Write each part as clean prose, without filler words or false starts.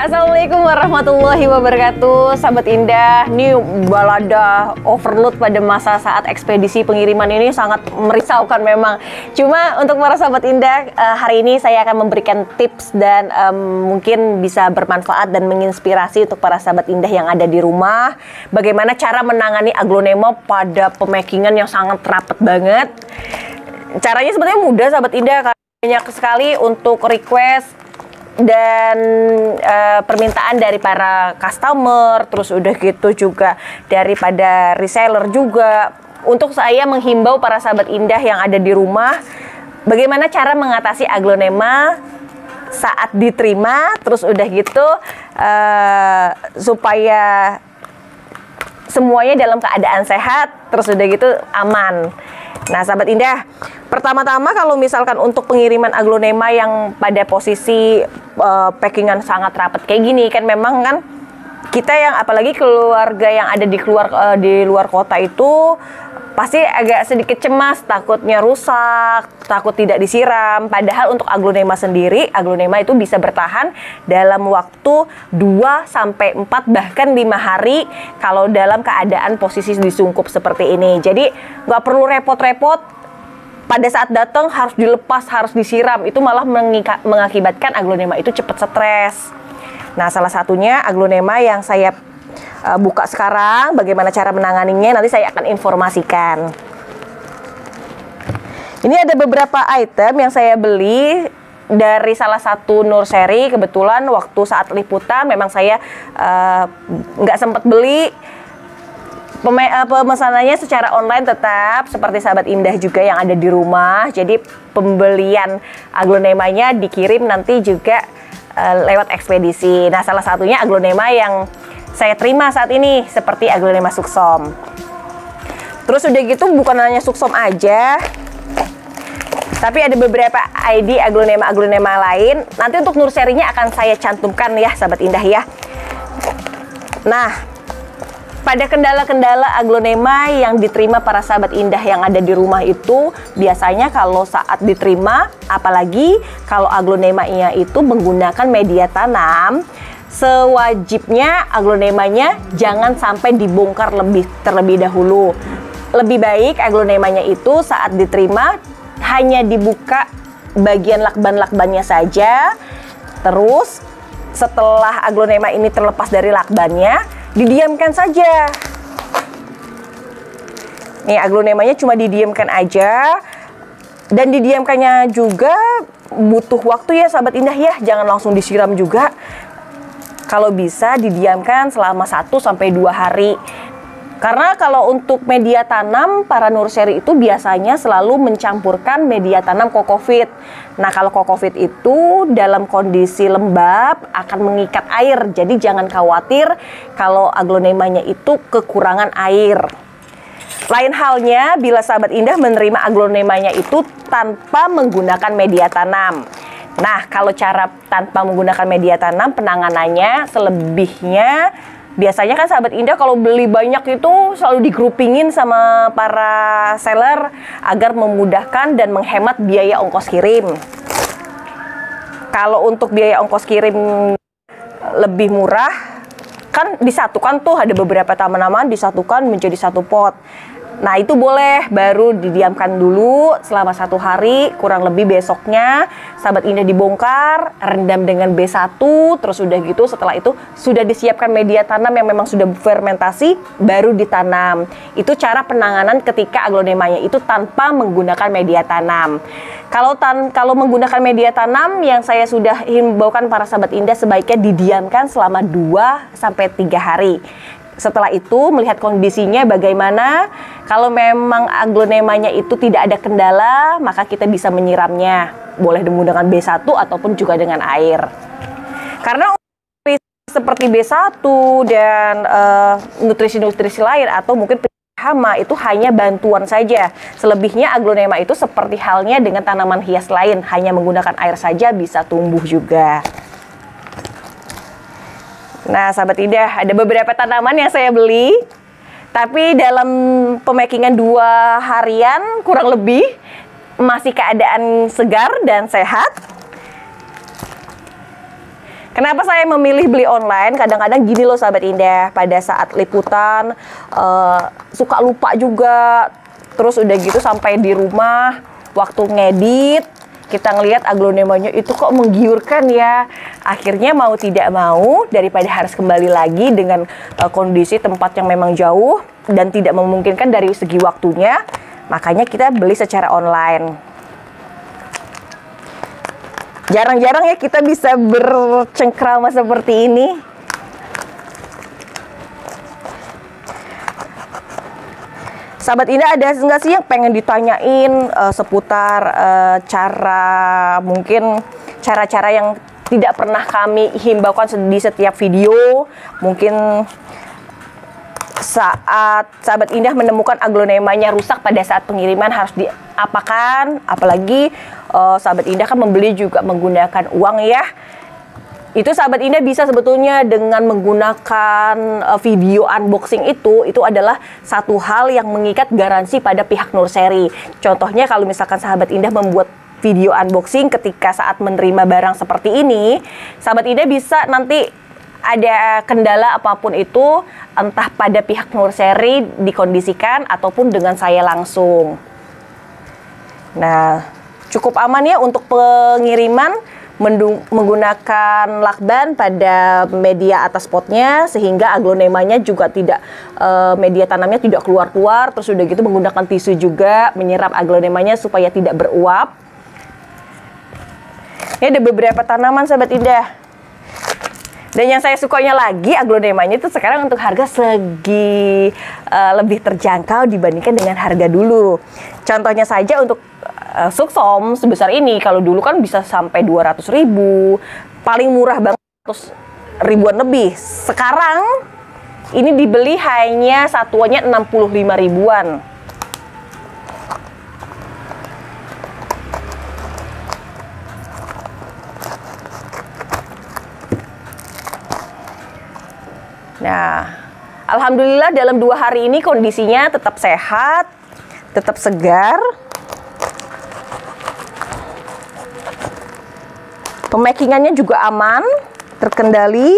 Assalamualaikum warahmatullahi wabarakatuh, sahabat indah. Ini balada overload pada masa saat ekspedisi pengiriman ini sangat merisaukan memang. Cuma untuk para sahabat indah, hari ini saya akan memberikan tips dan mungkin bisa bermanfaat dan menginspirasi untuk para sahabat indah yang ada di rumah. Bagaimana cara menangani aglaonema pada pemakingan yang sangat rapat banget. Caranya sebenarnya mudah, sahabat indah, karena banyak sekali untuk request dan permintaan dari para customer, terus udah gitu juga daripada reseller juga. Untuk saya menghimbau para sahabat indah yang ada di rumah, bagaimana cara mengatasi aglaonema saat diterima, terus udah gitu supaya semuanya dalam keadaan sehat, terus udah gitu aman. Nah, sahabat indah, pertama-tama kalau misalkan untuk pengiriman aglaonema yang pada posisi packingan sangat rapat kayak gini, kan memang kan kita yang apalagi keluarga yang ada di luar kota itu pasti agak sedikit cemas, takutnya rusak, takut tidak disiram. Padahal untuk aglaonema sendiri, aglaonema itu bisa bertahan dalam waktu 2-4 bahkan 5 hari kalau dalam keadaan posisi disungkup seperti ini. Jadi nggak perlu repot-repot pada saat datang harus dilepas, harus disiram. Itu malah mengakibatkan aglaonema itu cepat stres. Nah, salah satunya aglaonema yang saya buka sekarang, bagaimana cara menanganinya nanti saya akan informasikan. Ini ada beberapa item yang saya beli dari salah satu nursery. Kebetulan waktu saat liputan memang saya nggak sempat beli. Pemesanannya secara online tetap, seperti sahabat indah juga yang ada di rumah. Jadi pembelian aglaonemanya dikirim nanti juga lewat ekspedisi. Nah, salah satunya aglaonema yang saya terima saat ini seperti aglaonema suksom. Terus udah gitu bukan hanya suksom aja, tapi ada beberapa ID aglaonema lain. Nanti untuk nurserinya akan saya cantumkan ya, sahabat indah ya. Nah, pada kendala-kendala aglaonema yang diterima para sahabat indah yang ada di rumah itu, biasanya kalau saat diterima, apalagi kalau aglaonemanya itu menggunakan media tanam, sewajibnya aglaonemanya jangan sampai dibongkar terlebih dahulu. Lebih baik aglaonemanya itu saat diterima hanya dibuka bagian lakban-lakbannya saja. Terus setelah aglaonema ini terlepas dari lakbannya, didiamkan saja. Nih, aglaonemanya cuma didiamkan aja. Dan didiamkannya juga butuh waktu ya, sahabat indah ya. Jangan langsung disiram juga. Kalau bisa didiamkan selama 1-2 hari. Karena kalau untuk media tanam, para nursery itu biasanya selalu mencampurkan media tanam kokofit. Nah, kalau kokofit itu dalam kondisi lembab akan mengikat air. Jadi jangan khawatir kalau aglaonemanya itu kekurangan air. Lain halnya bila sahabat indah menerima aglaonemanya itu tanpa menggunakan media tanam. Nah, kalau cara tanpa menggunakan media tanam, penanganannya selebihnya biasanya kan sahabat indah kalau beli banyak itu selalu digrupingin sama para seller agar memudahkan dan menghemat biaya ongkos kirim. Kalau untuk biaya ongkos kirim lebih murah, kan disatukan tuh, ada beberapa tanaman disatukan menjadi satu pot. Nah, itu boleh, baru didiamkan dulu selama 1 hari, kurang lebih besoknya sahabat indah dibongkar, rendam dengan B1, terus udah gitu setelah itu sudah disiapkan media tanam yang memang sudah fermentasi, baru ditanam. Itu cara penanganan ketika aglaonemanya itu tanpa menggunakan media tanam. Kalau menggunakan media tanam yang saya sudah himbaukan para sahabat indah sebaiknya didiamkan selama 2-3 hari. Setelah itu melihat kondisinya bagaimana. Kalau memang aglaonemanya itu tidak ada kendala, maka kita bisa menyiramnya. Boleh menggunakan B1 ataupun juga dengan air. Karena seperti B1 dan nutrisi-nutrisi lain atau mungkin hama itu hanya bantuan saja. Selebihnya aglaonema itu seperti halnya dengan tanaman hias lain, hanya menggunakan air saja bisa tumbuh juga. Nah, sahabat indah, ada beberapa tanaman yang saya beli, tapi dalam pemakingan 2 harian kurang lebih masih keadaan segar dan sehat. Kenapa saya memilih beli online? Kadang-kadang gini loh sahabat Indah, pada saat liputan suka lupa juga. Terus udah gitu sampai di rumah waktu ngedit kita ngelihat aglaonemanya itu kok menggiurkan ya. Akhirnya mau tidak mau, daripada harus kembali lagi dengan kondisi tempat yang memang jauh dan tidak memungkinkan dari segi waktunya, makanya kita beli secara online. Jarang-jarang ya kita bisa bercengkrama seperti ini. Sahabat Indah, ada enggak sih yang pengen ditanyain seputar cara-cara yang tidak pernah kami himbaukan di setiap video? Mungkin saat sahabat Indah menemukan aglaonemanya rusak pada saat pengiriman harus diapakan? Apalagi sahabat Indah kan membeli juga menggunakan uang ya. Itu sahabat Indah bisa sebetulnya dengan menggunakan video unboxing itu adalah satu hal yang mengikat garansi pada pihak Nurseri. Contohnya kalau misalkan sahabat Indah membuat video unboxing ketika saat menerima barang seperti ini, sahabat Indah bisa nanti ada kendala apapun itu, entah pada pihak Nurseri dikondisikan ataupun dengan saya langsung. Nah, cukup aman ya untuk pengiriman menggunakan lakban pada media atas potnya, sehingga aglaonemanya juga tidak, media tanamnya tidak keluar-keluar. Terus udah gitu menggunakan tisu juga menyerap aglaonemanya supaya tidak beruap. Ini ada beberapa tanaman sahabat Indah. Dan yang saya sukanya lagi, aglaonemanya itu sekarang untuk harga segi lebih terjangkau dibandingkan dengan harga dulu. Contohnya saja untuk suksom sebesar ini, kalau dulu kan bisa sampai 200.000, paling murah banget 100 ribuan lebih. Sekarang ini dibeli hanya satuannya 65 ribuan. Nah, alhamdulillah dalam 2 hari ini kondisinya tetap sehat, tetap segar. Pemakingannya juga aman, terkendali.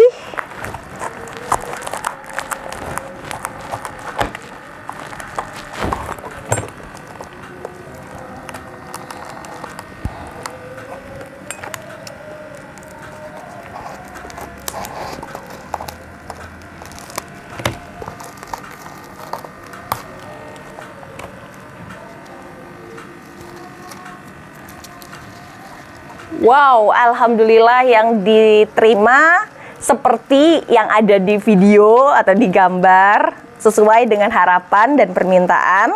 Wow, alhamdulillah yang diterima seperti yang ada di video atau di gambar, sesuai dengan harapan dan permintaan.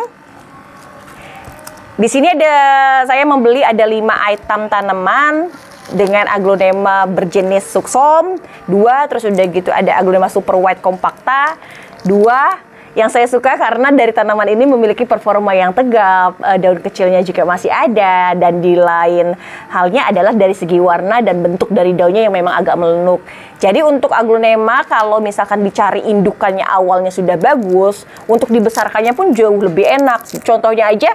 Di sini ada, saya membeli ada 5 item tanaman dengan aglaonema berjenis suksom, 2, terus udah gitu ada aglaonema super white compacta, 2. Yang saya suka karena dari tanaman ini memiliki performa yang tegap, daun kecilnya juga masih ada, dan di lain halnya adalah dari segi warna dan bentuk dari daunnya yang memang agak melenuk. Jadi untuk aglaonema kalau misalkan dicari indukannya awalnya sudah bagus, untuk dibesarkannya pun jauh lebih enak. Contohnya aja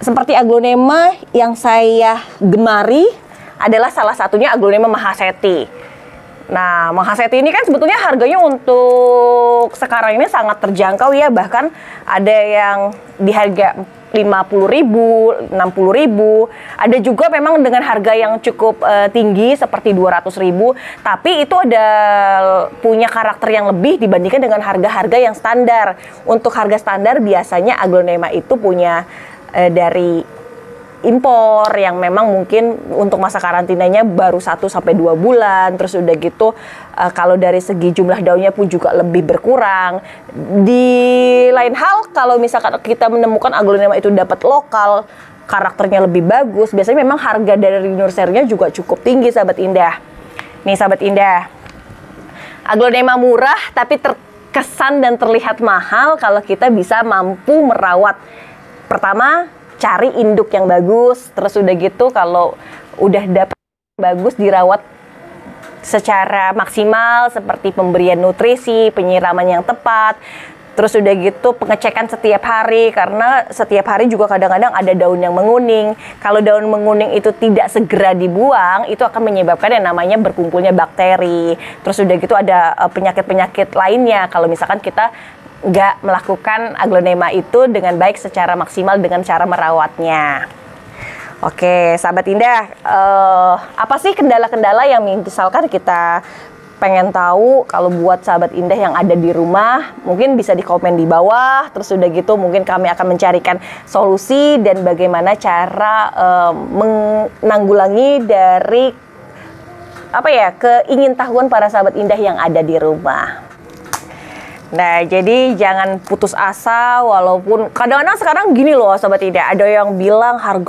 seperti aglaonema yang saya gemari adalah salah satunya aglaonema mahaseti. Nah, mahaseti ini kan sebetulnya harganya untuk sekarang ini sangat terjangkau ya. Bahkan ada yang di harga 50.000, 60.000. Ada juga memang dengan harga yang cukup tinggi seperti 200.000. Tapi itu ada punya karakter yang lebih dibandingkan dengan harga-harga yang standar. Untuk harga standar biasanya aglaonema itu punya dari impor yang memang mungkin untuk masa karantinanya baru 1-2 bulan. Terus udah gitu kalau dari segi jumlah daunnya pun juga lebih berkurang. Di lain hal kalau misalkan kita menemukan aglaonema itu dapat lokal, karakternya lebih bagus, biasanya memang harga dari nurserinya juga cukup tinggi sahabat Indah. Nih sahabat Indah, aglaonema murah tapi terkesan dan terlihat mahal kalau kita bisa mampu merawat. Pertama, cari induk yang bagus, terus udah gitu kalau udah dapat bagus dirawat secara maksimal seperti pemberian nutrisi, penyiraman yang tepat, Terus udah gitu pengecekan setiap hari, karena setiap hari juga kadang-kadang ada daun yang menguning. Kalau daun menguning itu tidak segera dibuang, itu akan menyebabkan yang namanya berkumpulnya bakteri. Terus udah gitu ada penyakit-penyakit lainnya kalau misalkan kita nggak melakukan aglaonema itu dengan baik secara maksimal dengan cara merawatnya. Oke, sahabat indah, apa sih kendala-kendala yang misalkan kita pengen tahu kalau buat sahabat indah yang ada di rumah? Mungkin bisa di komen di bawah. Terus udah gitu mungkin kami akan mencarikan solusi dan bagaimana cara menanggulangi dari keingintahuan para sahabat indah yang ada di rumah. Nah, jadi jangan putus asa, walaupun kadang-kadang sekarang gini loh sobat indah, ada yang bilang cari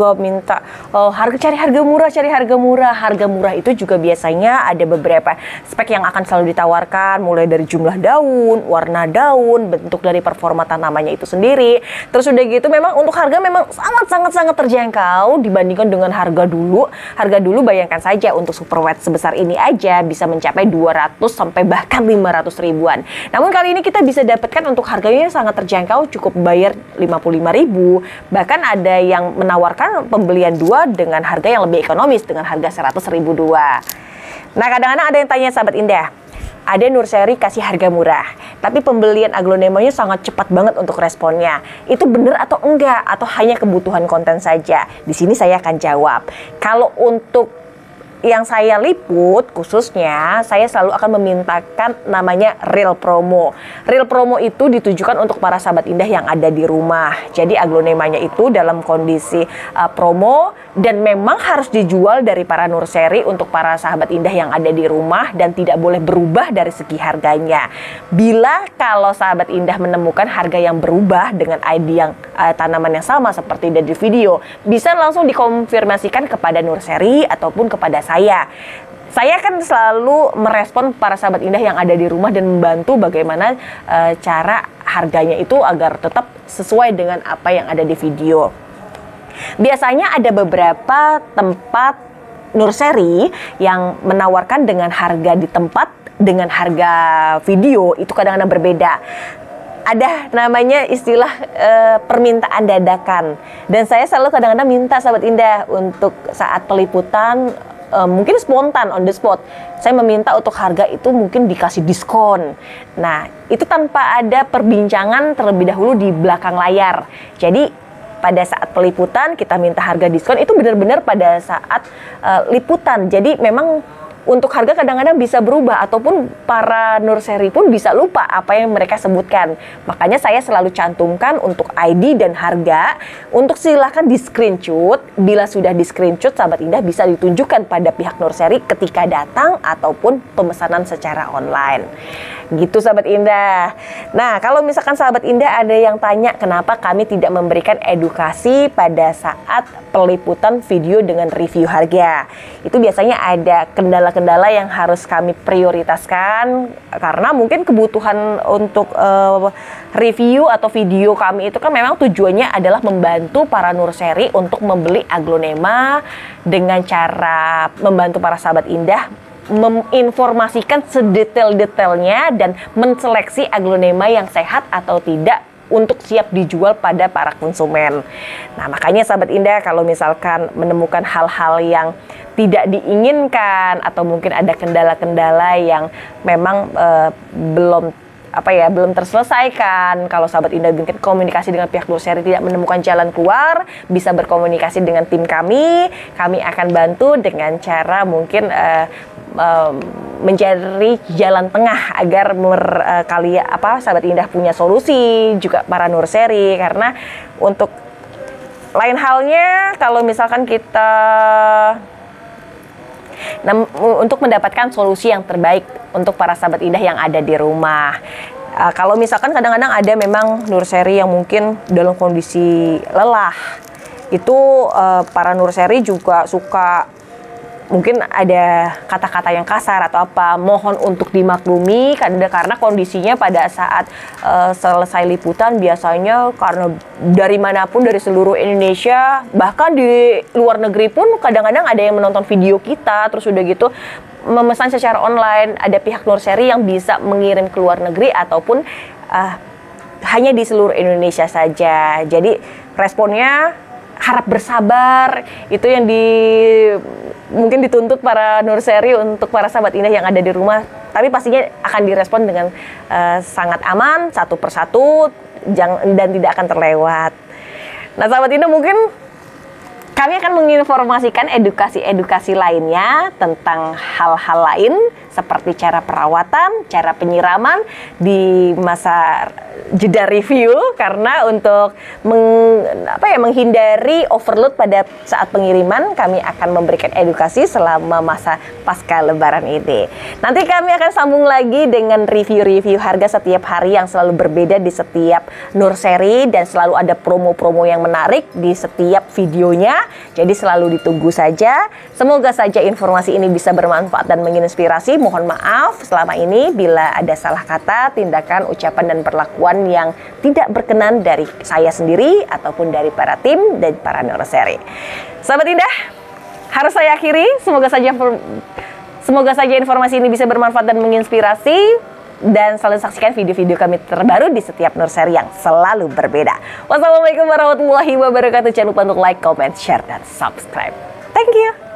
harga murah. Harga murah itu juga biasanya ada beberapa spek yang akan selalu ditawarkan, mulai dari jumlah daun, warna daun, bentuk dari performa tanamannya itu sendiri. Terus udah gitu memang untuk harga memang sangat terjangkau dibandingkan dengan harga dulu. Harga dulu bayangkan saja untuk super white sebesar ini aja bisa mencapai 200 sampai bahkan 500 ribuan. Namun kali ini kita bisa dapatkan untuk harganya sangat terjangkau, cukup bayar 55.000, bahkan ada yang menawarkan pembelian dua dengan harga yang lebih ekonomis dengan harga 100.000 dua. Nah, kadang-kadang ada yang tanya sahabat indah, ada Nurseri kasih harga murah tapi pembelian aglaonemanya sangat cepat banget untuk responnya, itu bener atau enggak atau hanya kebutuhan konten saja? Di sini saya akan jawab. Kalau untuk yang saya liput khususnya, saya selalu akan memintakan namanya real promo. Real promo itu ditujukan untuk para sahabat indah yang ada di rumah. Jadi aglaonemanya itu dalam kondisi promo dan memang harus dijual dari para Nurseri untuk para sahabat indah yang ada di rumah dan tidak boleh berubah dari segi harganya. Bila kalau sahabat indah menemukan harga yang berubah dengan ID yang tanaman yang sama seperti dari video, bisa langsung dikonfirmasikan kepada Nurseri ataupun kepada saya kan selalu merespon para sahabat indah yang ada di rumah dan membantu bagaimana cara harganya itu agar tetap sesuai dengan apa yang ada di video. Biasanya ada beberapa tempat Nurseri yang menawarkan dengan harga di tempat dengan harga video itu kadang-kadang berbeda. Ada namanya istilah permintaan dadakan, dan saya selalu kadang-kadang minta sahabat indah untuk saat peliputan mungkin spontan on the spot, saya meminta untuk harga itu mungkin dikasih diskon. Nah, itu tanpa ada perbincangan terlebih dahulu di belakang layar. Jadi pada saat peliputan kita minta harga diskon itu benar-benar pada saat liputan. Jadi memang untuk harga kadang-kadang bisa berubah ataupun para Nurseri pun bisa lupa apa yang mereka sebutkan. Makanya saya selalu cantumkan untuk ID dan harga. Untuk silahkan di screenshot. Bila sudah di screenshot, sahabat indah bisa ditunjukkan pada pihak Nurseri ketika datang ataupun pemesanan secara online. Gitu sahabat indah. Nah, kalau misalkan sahabat indah ada yang tanya kenapa kami tidak memberikan edukasi pada saat peliputan video dengan review harga, itu biasanya ada kendala-kendala yang harus kami prioritaskan karena mungkin kebutuhan untuk review atau video kami itu kan memang tujuannya adalah membantu para Nurseri untuk membeli aglaonema dengan cara membantu para sahabat indah menginformasikan sedetail-detailnya dan menseleksi aglaonema yang sehat atau tidak untuk siap dijual pada para konsumen. Nah, makanya sahabat indah kalau misalkan menemukan hal-hal yang tidak diinginkan atau mungkin ada kendala-kendala yang memang belum terselesaikan, kalau sahabat indah mungkin komunikasi dengan pihak Nurseri tidak menemukan jalan keluar, bisa berkomunikasi dengan tim kami. Kami akan bantu dengan cara mungkin mencari jalan tengah agar sahabat indah punya solusi juga para Nurseri. Karena untuk lain halnya kalau misalkan kita untuk mendapatkan solusi yang terbaik untuk para sahabat indah yang ada di rumah. Kalau misalkan kadang-kadang ada memang Nurseri yang mungkin dalam kondisi lelah, itu para Nurseri juga suka mungkin ada kata-kata yang kasar atau apa, mohon untuk dimaklumi karena kondisinya pada saat selesai liputan biasanya karena dari manapun, dari seluruh Indonesia bahkan di luar negeri pun kadang-kadang ada yang menonton video kita terus udah gitu memesan secara online. Ada pihak Nurseri yang bisa mengirim ke luar negeri ataupun hanya di seluruh Indonesia saja. Jadi responnya harap bersabar, itu yang mungkin dituntut para nurseri untuk para sahabat indah yang ada di rumah. Tapi pastinya akan direspon dengan sangat aman, satu persatu, dan tidak akan terlewat. Nah sahabat indah, mungkin kami akan menginformasikan edukasi-edukasi lainnya tentang hal-hal lain seperti cara perawatan, cara penyiraman di masa jeda review, karena untuk menghindari overload pada saat pengiriman, kami akan memberikan edukasi selama masa pasca lebaran ini. Nanti kami akan sambung lagi dengan review-review harga setiap hari yang selalu berbeda di setiap nurseri, dan selalu ada promo-promo yang menarik di setiap videonya. Jadi selalu ditunggu saja. Semoga saja informasi ini bisa bermanfaat dan menginspirasi. Mohon maaf selama ini bila ada salah kata, tindakan, ucapan, dan perlakuan yang tidak berkenan dari saya sendiri ataupun dari para tim dan para nurseri. Sahabat indah, harus saya akhiri. Semoga saja informasi ini bisa bermanfaat dan menginspirasi, dan selalu saksikan video-video kami terbaru di setiap nurseri yang selalu berbeda. Wassalamualaikum warahmatullahi wabarakatuh. Jangan lupa untuk like, comment, share, dan subscribe. Thank you.